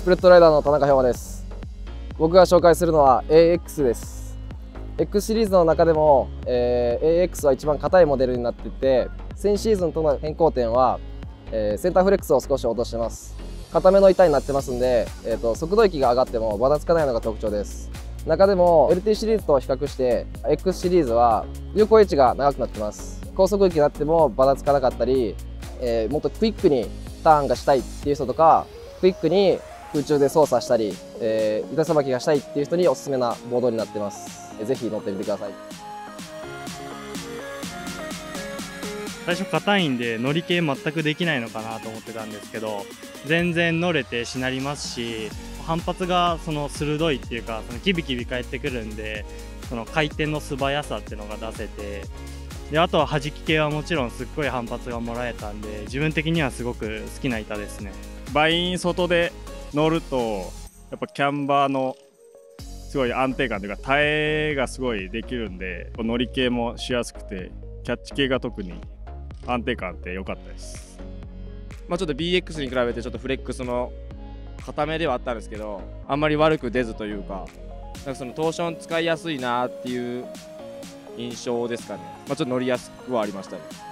スプレッドライダーの田中彪馬です。僕が紹介するのは AX です。 X シリーズの中でも、AX は一番硬いモデルになっていて、先シーズンとの変更点は、センターフレックスを少し落としてます。硬めの板になってますんで、速度域が上がってもばたつかないのが特徴です。中でも LT シリーズと比較して X シリーズは有効位置が長くなってます。高速域になってもばたつかなかったり、もっとクイックにターンがしたいっていう人とか、クイックに空中で操作したり、板さばきがしたいっていう人におすすめなボードになってます。ぜひ乗ってみてください。最初硬いんで乗り系全くできないのかなと思ってたんですけど、全然乗れてしなりますし、反発がその鋭いっていうか、そのキビキビ返ってくるんで、その回転の素早さっていうのが出せて、であとは弾き系はもちろんすっごい反発がもらえたんで、自分的にはすごく好きな板ですね。バイン外で乗るとやっぱキャンバーのすごい安定感というか耐えがすごいできるんで、乗り系もしやすくて、キャッチ系が特に安定感あって良かったです。まあちょっと BX に比べてちょっとフレックスの固めではあったんですけど、あんまり悪く出ずというか、なんかそのトーション使いやすいなっていう印象ですかね。まあちょっと乗りやすくはありましたね。